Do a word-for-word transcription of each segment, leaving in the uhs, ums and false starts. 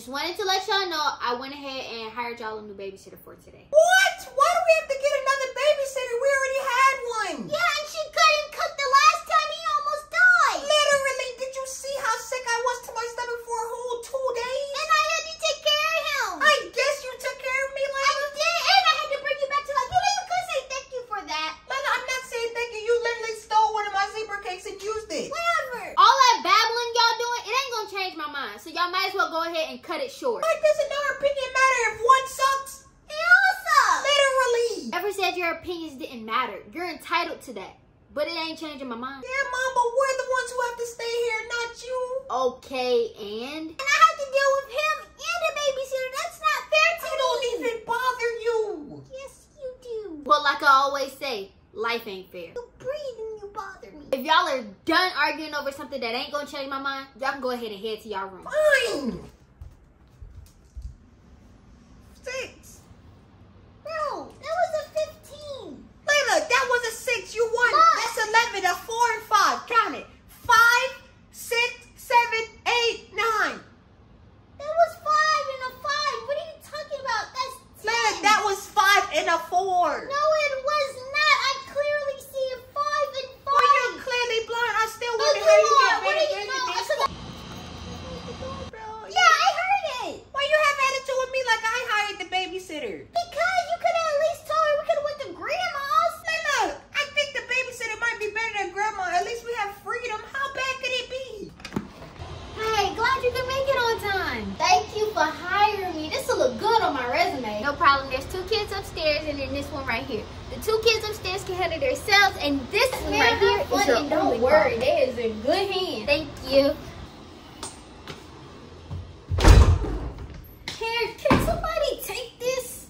Just wanted to let y'all know I went ahead and hired y'all a new babysitter for today. What? Why do we have to get another babysitter? We already had one. Yeah, and she couldn't cook the last time. He almost died. Literally, did you see how sick I was to my stomach for a whole two days? And I had to take care of him. I guess you took care of me, Lena. I did, and I had to bring you back to life. You know you could say thank you for that. Lena, I'm not saying thank you. You literally stole one of my zebra cakes and used it. Whatever. All that babbling y'all doing, it ain't gonna change my mind. So y'all might as well go ahead and cut it short. Like, doesn't our opinion matter if one sucks? It all sucks. Literally. Ever said your opinions didn't matter. You're entitled to that. But it ain't changing my mind. Yeah, Mom, but we're the ones who have to stay here, not you. Okay, and? And I have to deal with him and a babysitter. That's not fair to me. I don't even bother you. Yes, you do. Well, like I always say, life ain't fair. You breathe and you bother me. If y'all are done arguing over something that ain't gonna change my mind, y'all can go ahead and head to y'all room. Fine. Six. No, that was a fifteen. Layla, that was a six. You won. Mom. That's eleven, a four, and five. Count it. Five, six, seven, eight, nine. That was five and a five. What are you talking about? That's ten. Layla, that was five and a four. No, it was not. I clearly see a five and five. Well, you're clearly blind. I still oh, wonder how you on. Get ready to do this. Yeah, I heard it. Why you have attitude with me like I hired the babysitter? Because you could have at least told her we could have went to Grandma's. Layla, I think the babysitter might be better than Grandma. At least we have freedom. How bad could it be? Hey, glad you could make it on time. Thank you for hiring me. This will look good on my resume. No problem. There's two kids upstairs and then this one right here. The two kids upstairs can handle themselves and this one right here is your only. Don't worry, there is a good hand. Thank you. Here, can somebody take this?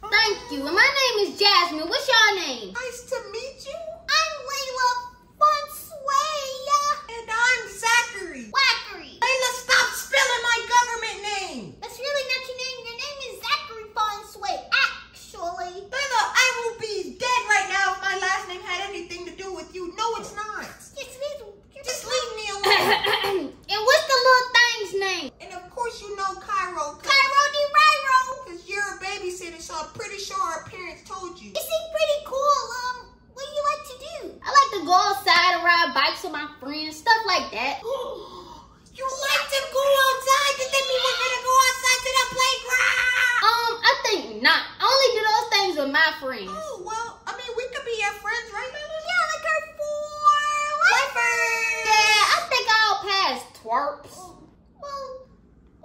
Thank you. And my name is Jasmine. What's your name? Nice to meet you. I'm Layla Funswaya. And I'm Zachary. Wackery. Layla, stop spelling my government name. That's really not your name. Your name is Zachary Funsway, actually. Layla, I will be dead right now if my last name had anything to do with you. No, it's not. Yes, it is. Just leave me alone. And what's the little thing's name? And of course you know Cairo. Cairo de Riro. Because you're a babysitter, so I'm pretty sure our parents told you. You seem pretty cool, um. What do you like to do? I like to go outside and ride bikes with my friends, stuff like that. You like to go outside? Does that mean we're gonna go outside to the playground? Um, I think not. I only do those things with my friends. Oh, well, I mean, we could be your friends, right? Yeah, like her four lifers. Yeah, I think I'll pass, twerps. Oh, well,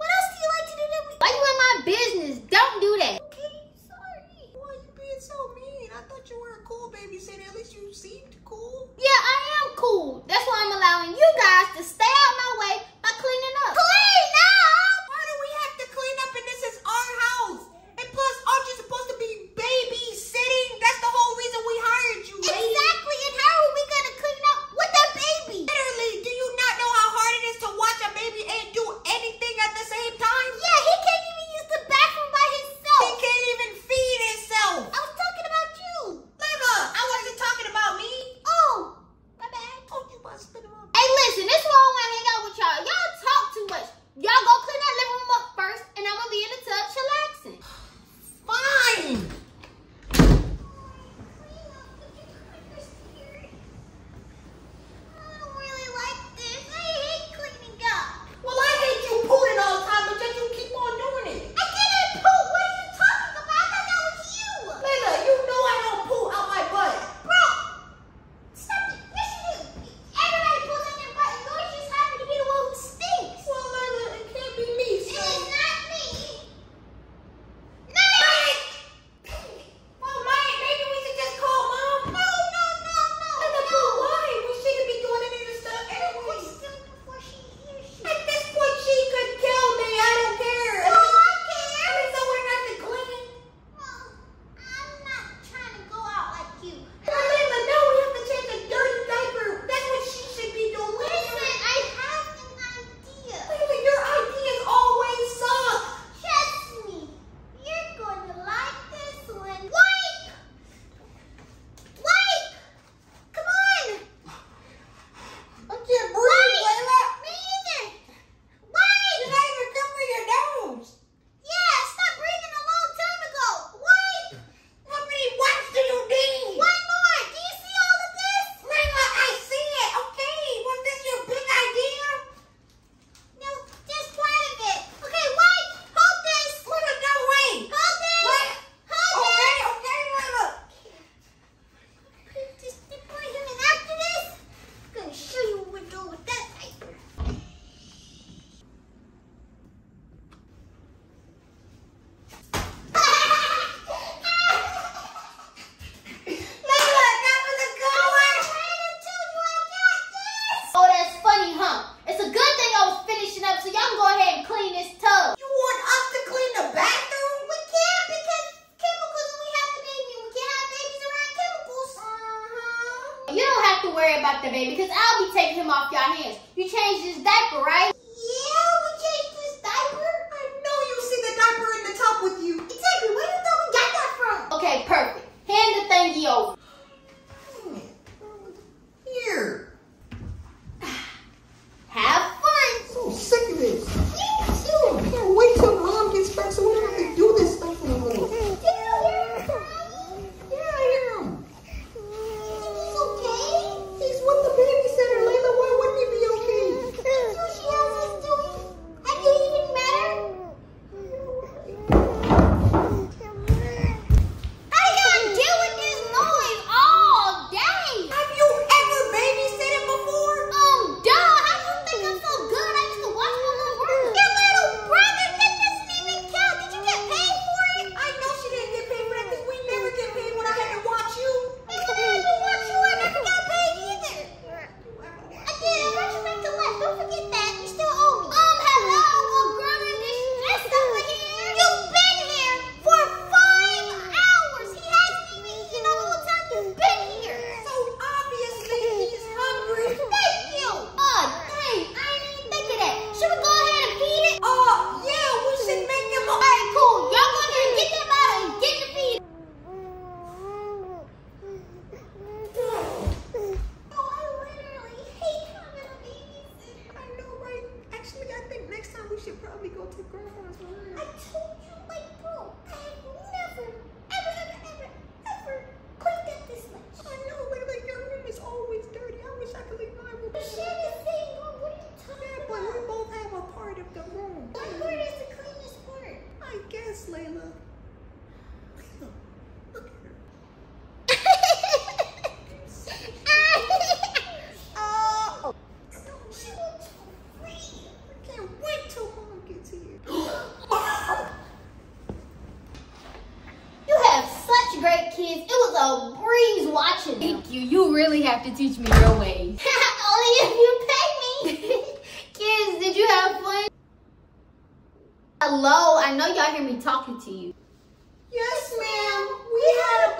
what else do you like to do that we... Why you in my business? Don't do that. Okay, sorry. Why are you being so mean? I thought you were a cool babysitter. At least you seemed cool. Yeah, I am cool. That's why I'm allowing you guys to stay out my way by cleaning up. Clean up? Why do we have to clean up and this is our house? And plus, aren't you supposed to be babysitting? That's the whole reason we hired you, lady. Exactly, and how are we going to clean up with that baby? Literally, do you not know how hard it is to watch a baby and do anything at the same time? Yeah, he can't even use the bathroom by himself. He can't even feed himself. I was talking about you. Layla, I wasn't talking about me. Oh, my bad. Oh, you must have been funny, huh? It's a good thing I was finishing up, so y'all can go ahead and clean this tub. You want us to clean the bathroom? We can't because chemicals, we have to baby. We can't have babies around chemicals. Uh-huh. You don't have to worry about the baby because I'll be taking him off y'all hands. You changed his diaper, right? Yeah, we changed his diaper. I know you see the diaper in the tub with you. Exactly. Where do you think we got that from? Okay, perfect. Hand the thingy over. Have to teach me your ways. Only if you pay me. Kids, did you have fun? Hello, I know y'all hear me talking to you. Yes, ma'am. We had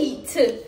a blast. Great.